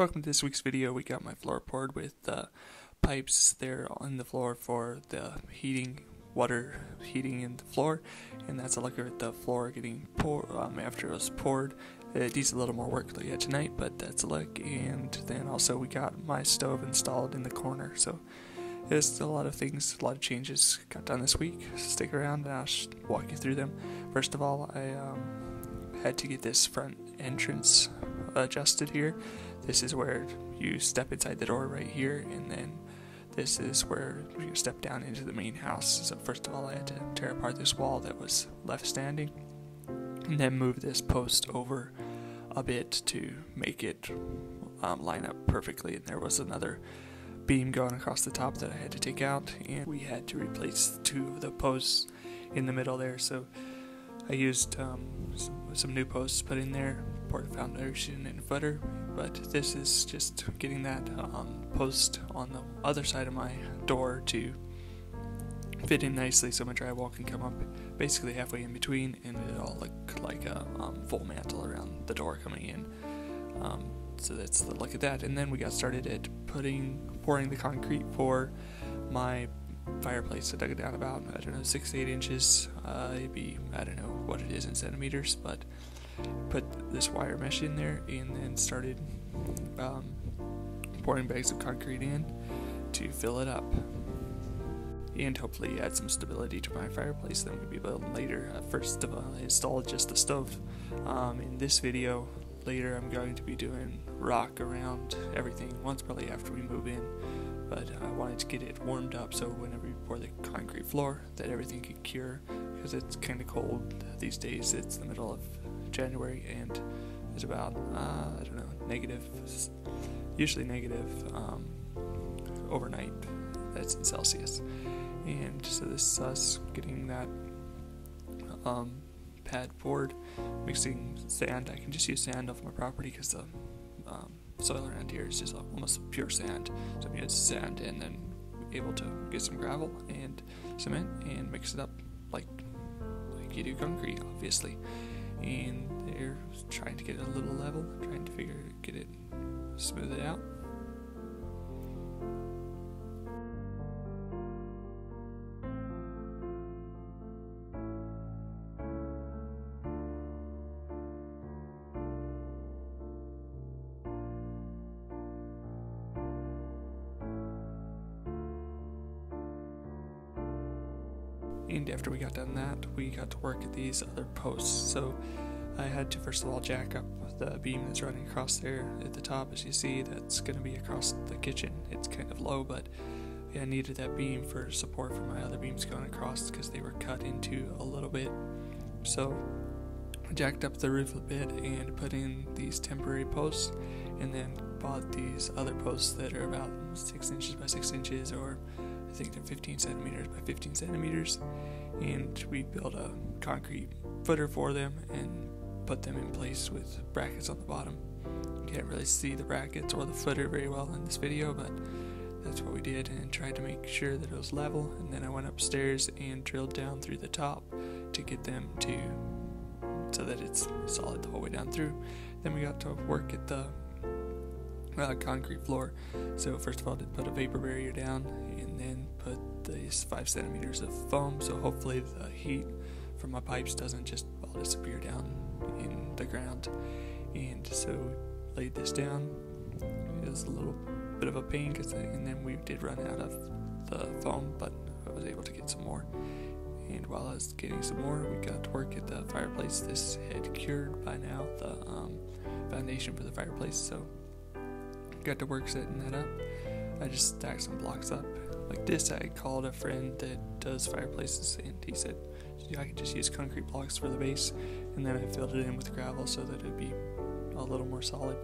Welcome to this week's video. We got my floorboard with pipes there on the floor for the heating, water heating in the floor, and that's a look at the floor getting poured after it was poured. It needs a little more work later tonight, but that's a look. And then also we got my stove installed in the corner, so there's a lot of things, a lot of changes got done this week. Stick around and I'll walk you through them. First of all, I had to get this front entrance adjusted here. This is where you step inside the door right here, and then this is where you step down into the main house. So first of all, I had to tear apart this wall that was left standing, and then move this post over a bit to make it line up perfectly. And there was another beam going across the top that I had to take out, and we had to replace two of the posts in the middle there. So I used some new posts put in there, poured a foundation and footer, but this is just getting that post on the other side of my door to fit in nicely so my drywall can come up basically halfway in between, and it'll look like a full mantle around the door coming in. So that's the look at that. And then we got started at pouring the concrete for my fireplace. I dug it down about, I don't know, 6 to 8 inches. It'd be, I don't know what it is in centimeters, but put this wire mesh in there, and then started pouring bags of concrete in to fill it up and hopefully add some stability to my fireplace that we'll be building later. First of all, I installed just the stove. In this video later, I'm going to be doing rock around everything once, probably after we move in, but I wanted to get it warmed up so whenever you pour the concrete floor that everything can cure, because it's kind of cold these days. It's the middle of January and it's about I don't know, usually negative overnight, that's in Celsius. And so this is us getting that pad poured, mixing sand. I can just use sand off my property because the soil around here is just almost pure sand, so I'm using sand and then able to get some gravel and cement and mix it up like you do concrete, obviously. And they're trying to get it a little level, trying to smooth it out. And after we got done that, we got to work at these other posts. So I had to first of all jack up the beam that's running across there at the top. As you see, that's going to be across the kitchen. It's kind of low, but I needed that beam for support for my other beams going across because they were cut into a little bit. So I jacked up the roof a bit and put in these temporary posts, and then bought these other posts that are about 6 inches by 6 inches, or I think they're 15 centimeters by 15 centimeters, and we built a concrete footer for them and put them in place with brackets on the bottom. You can't really see the brackets or the footer very well in this video, but that's what we did, and tried to make sure that it was level. And then I went upstairs and drilled down through the top to get them to so that it's solid the whole way down through. Then we got to work at the concrete floor. So first of all, I did put a vapor barrier down, and then put these 5 centimeters of foam, so hopefully the heat from my pipes doesn't just all disappear down in the ground. And so we laid this down. It was a little bit of a pain, and then we did run out of the foam, but I was able to get some more. And while I was getting some more, we got to work at the fireplace. This had cured by now the foundation for the fireplace, so got to work setting that up. I just stacked some blocks up like this. I called a friend that does fireplaces, and he said I could just use concrete blocks for the base, and then I filled it in with gravel so that it'd be a little more solid.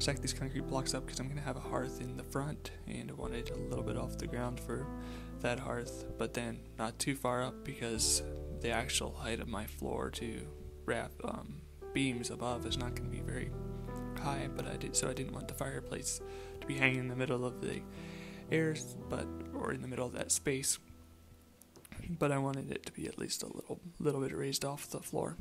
Stacked these concrete blocks up because I'm gonna have a hearth in the front, and I wanted a little bit off the ground for that hearth, but then not too far up because the actual height of my floor to wrap beams above is not gonna be very high, but I didn't want the fireplace to be hanging in the middle of the air, or in the middle of that space, but I wanted it to be at least a little bit raised off the floor.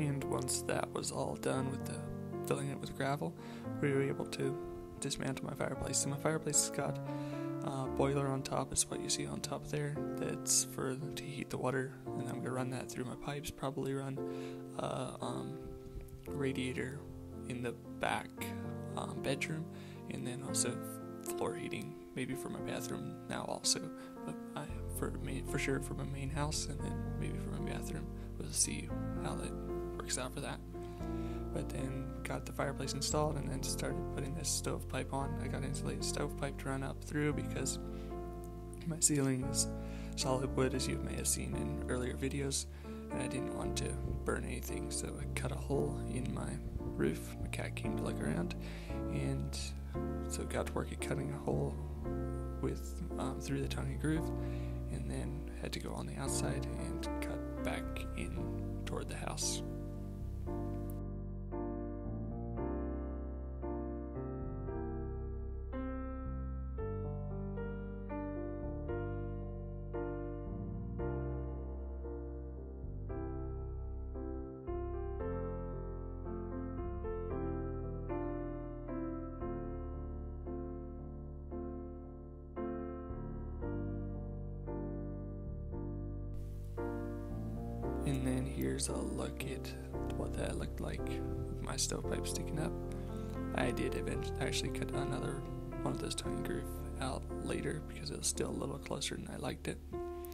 And once that was all done with the filling it with gravel, we were able to dismantle my fireplace. So my fireplace has got a boiler on top. It's what you see on top there. That's for to heat the water, and I'm gonna run that through my pipes. Probably run radiator in the back bedroom, and then also floor heating, maybe for my bathroom now also, but for sure for my main house, and then maybe for my bathroom. We'll see how that works out for that. But then got the fireplace installed and then started putting this stovepipe on. I got an insulated stovepipe to run up through because my ceiling is solid wood, as you may have seen in earlier videos, and I didn't want to burn anything, so I cut a hole in my roof. My cat came to look around, and so got to work at cutting a hole with through the tongue and groove, and then had to go on the outside and cut back in toward the house. And then here's a look at what that looked like with my stovepipe sticking up. I did eventually actually cut another one of those tongue and groove out later because it was still a little closer and I liked it.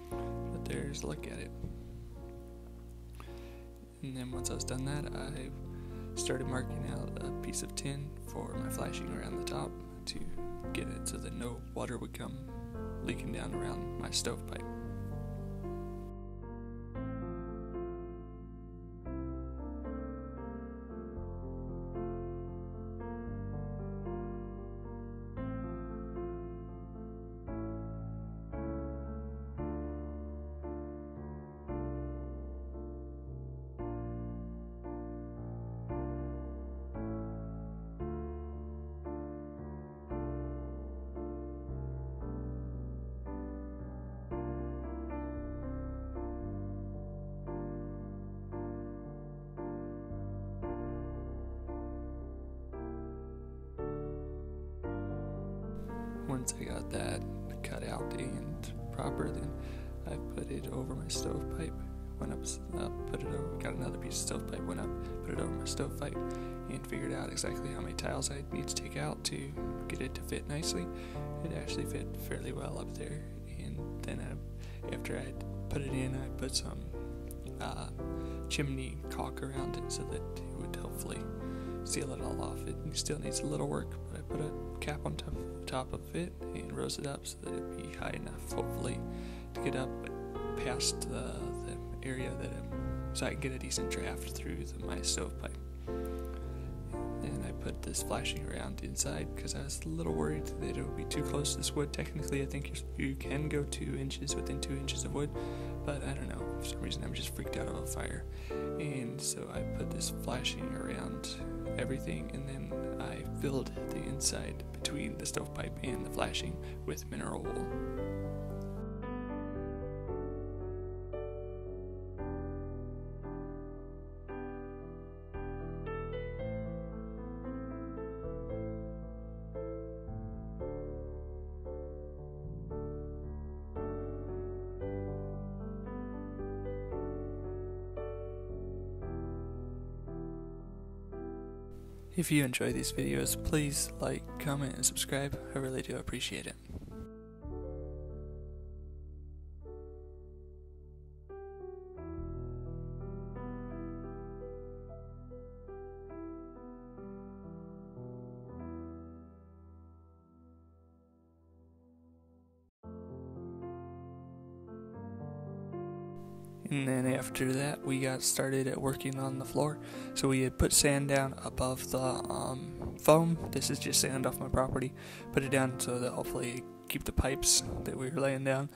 But there's a look at it. And then once I was done that, I started marking out a piece of tin for my flashing around the top to get it so that no water would come leaking down around my stovepipe. Once I got that cut out and proper, then I put it over my stovepipe, went up, put it over, got another piece of stovepipe, went up, put it over my stovepipe, and figured out exactly how many tiles I'd need to take out to get it to fit nicely. It actually fit fairly well up there, and then after I put it in, I put some chimney caulk around it so that it would hopefully seal it all off. It still needs a little work, but I put a cap on top of it and rose it up so that it'd be high enough, hopefully, to get up past the area that so I can get a decent draft through my stovepipe. And I put this flashing around inside because I was a little worried that it would be too close to this wood. Technically, I think you can go 2 inches within 2 inches of wood, but I don't know, for some reason I'm just freaked out of a fire. And so I put this flashing around everything, and then I filled the inside between the stovepipe and the flashing with mineral wool. If you enjoy these videos, please like, comment, and subscribe. I really do appreciate it. And then after that, we got started at working on the floor. So we had put sand down above the foam. This is just sand off my property. Put it down so that hopefully keep the pipes that we were laying down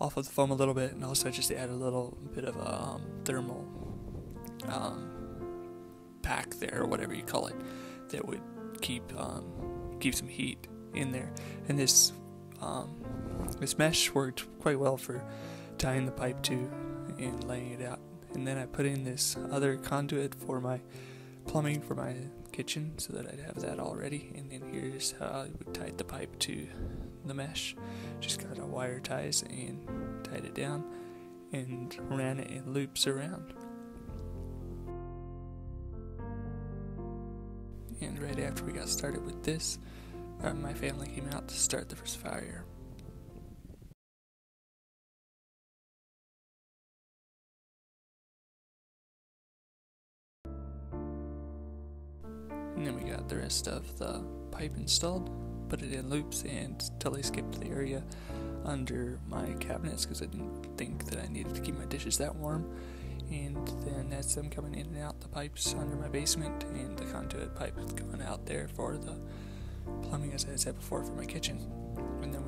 off of the foam a little bit, and also just add a little bit of a thermal pack there, or whatever you call it, that would keep some heat in there. And this this mesh worked quite well for tying the pipe to and laying it out and then I put in this other conduit for my plumbing for my kitchen so that I'd have that all ready. And then here's how I would tie the pipe to the mesh. Just got a wire ties and tied it down and ran it in loops around. And right after we got started with this, my family came out to start the first fire. And then we got the rest of the pipe installed, put it in loops, and totally skipped the area under my cabinets because I didn't think that I needed to keep my dishes that warm. And then that's them coming in and out the pipes under my basement, and the conduit pipe going out there for the plumbing, as I said before, for my kitchen. And then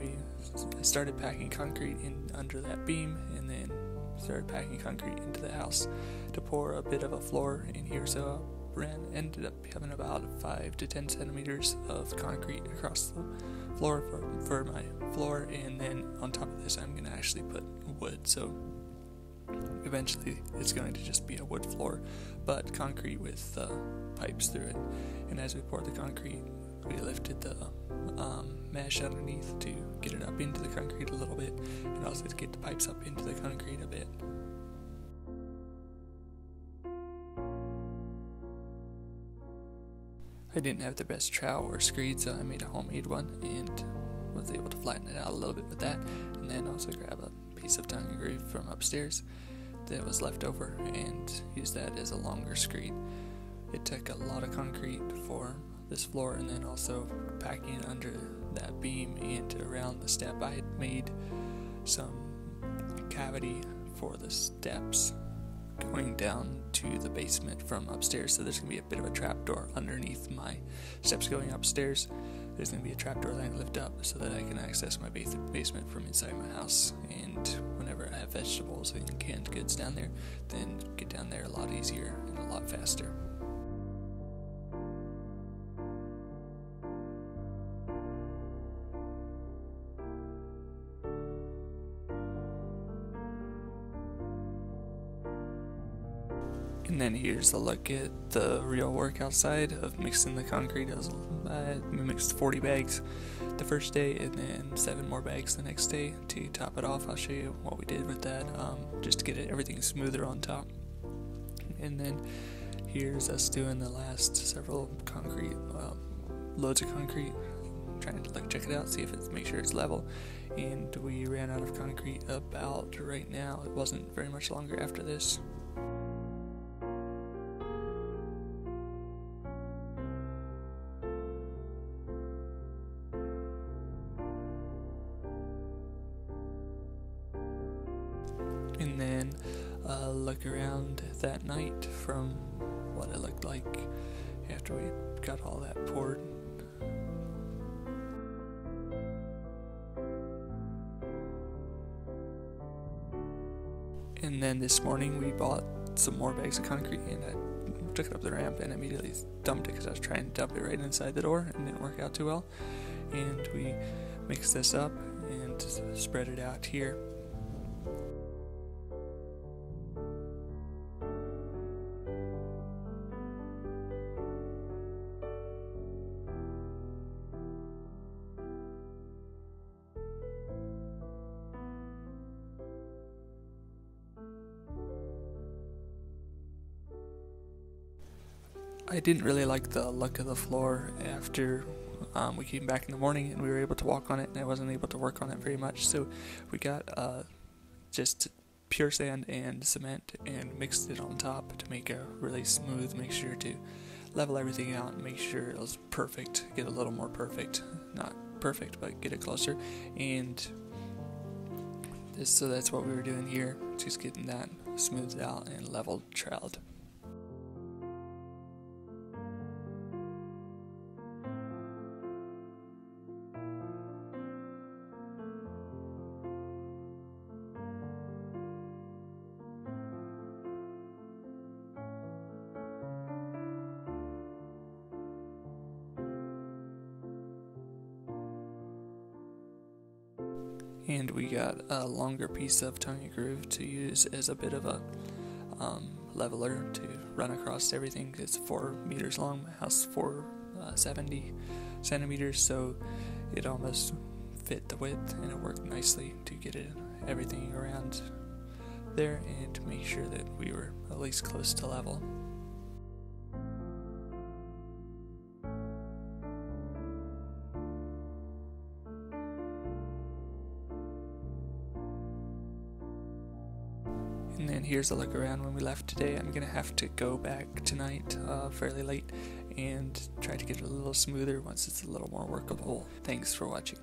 I started packing concrete in under that beam, and then started packing concrete into the house to pour a bit of a floor in here. So I ended up having about 5 to 10 centimeters of concrete across the floor for my floor, and then on top of this I'm going to actually put wood, so eventually it's going to just be a wood floor, but concrete with pipes through it. And as we poured the concrete, we lifted the mesh underneath to get it up into the concrete a little bit, and also to get the pipes up into the concrete a bit. I didn't have the best trowel or screed, so I made a homemade one and was able to flatten it out a little bit with that, and then also grab a piece of tongue and groove from upstairs that was left over and use that as a longer screed. It took a lot of concrete for this floor, and then also packing under that beam and around the step. I had made some cavity for the steps going down to the basement from upstairs, so there's going to be a bit of a trapdoor underneath my steps going upstairs. There's going to be a trapdoor that I can lift up so that I can access my basement from inside my house, and whenever I have vegetables and canned goods down there, then get down there a lot easier and a lot faster. And then here's a look at the real work outside of mixing the concrete. I mixed 40 bags the first day, and then 7 more bags the next day. To top it off, I'll show you what we did with that, just to get everything smoother on top. And then here's us doing the last several concrete, loads of concrete, trying to check it out, see if it's, make sure it's level. And we ran out of concrete about right now. It wasn't very much longer after this. And then look around that night from what it looked like after we got all that poured. And then this morning we bought some more bags of concrete, and I took it up the ramp and immediately dumped it because I was trying to dump it right inside the door and it didn't work out too well. And we mixed this up and spread it out here. I didn't really like the look of the floor after we came back in the morning and we were able to walk on it, and I wasn't able to work on it very much, so we got just pure sand and cement and mixed it on top to make a really smooth mixture, to level everything out and make sure it was perfect, get a little more perfect, not perfect, but get it closer. And this, so that's what we were doing here, just getting that smoothed out and leveled, troweled. And we got a longer piece of tongue and groove to use as a bit of a leveler to run across everything. It's 4 meters long. My house is 470 centimeters, so it almost fit the width, and it worked nicely to get it everything around there and to make sure that we were at least close to level. And then here's a look around when we left today. I'm gonna have to go back tonight fairly late and try to get it a little smoother once it's a little more workable. Thanks for watching.